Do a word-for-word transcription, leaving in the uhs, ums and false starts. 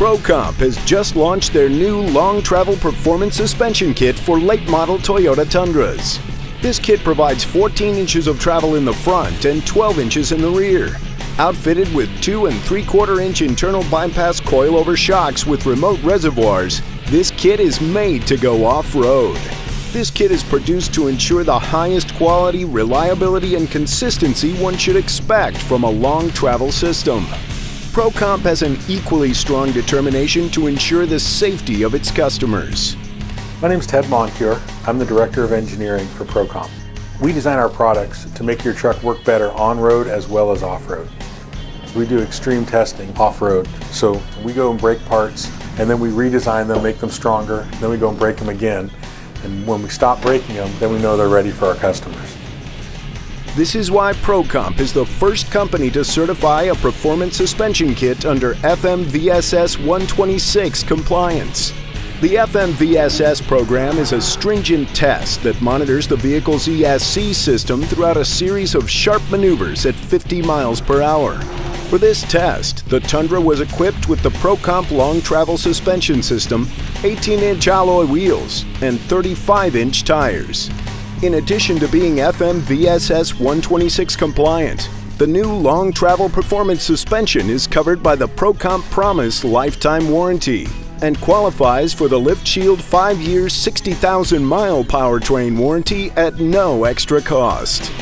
Pro Comp has just launched their new Long Travel Performance Suspension Kit for late-model Toyota Tundras. This kit provides fourteen inches of travel in the front and twelve inches in the rear. Outfitted with two and three quarter inch internal bypass coilover shocks with remote reservoirs, this kit is made to go off-road. This kit is produced to ensure the highest quality, reliability, and consistency one should expect from a long travel system. Pro Comp has an equally strong determination to ensure the safety of its customers. My name is Ted Moncure. I'm the Director of Engineering for Pro Comp. We design our products to make your truck work better on-road as well as off-road. We do extreme testing off-road, so we go and break parts, and then we redesign them, make them stronger, then we go and break them again, and when we stop breaking them, then we know they're ready for our customers. This is why Pro Comp is the first company to certify a performance suspension kit under F M V S S one twenty-six compliance. The F M V S S program is a stringent test that monitors the vehicle's E S C system throughout a series of sharp maneuvers at fifty miles per hour. For this test, the Tundra was equipped with the Pro Comp Long Travel Suspension System, eighteen inch alloy wheels, and thirty-five inch tires. In addition to being F M V S S one twenty-six compliant, the new Long Travel Performance Suspension is covered by the Pro Comp Promise Lifetime Warranty and qualifies for the LiftShield five year sixty thousand mile powertrain warranty at no extra cost.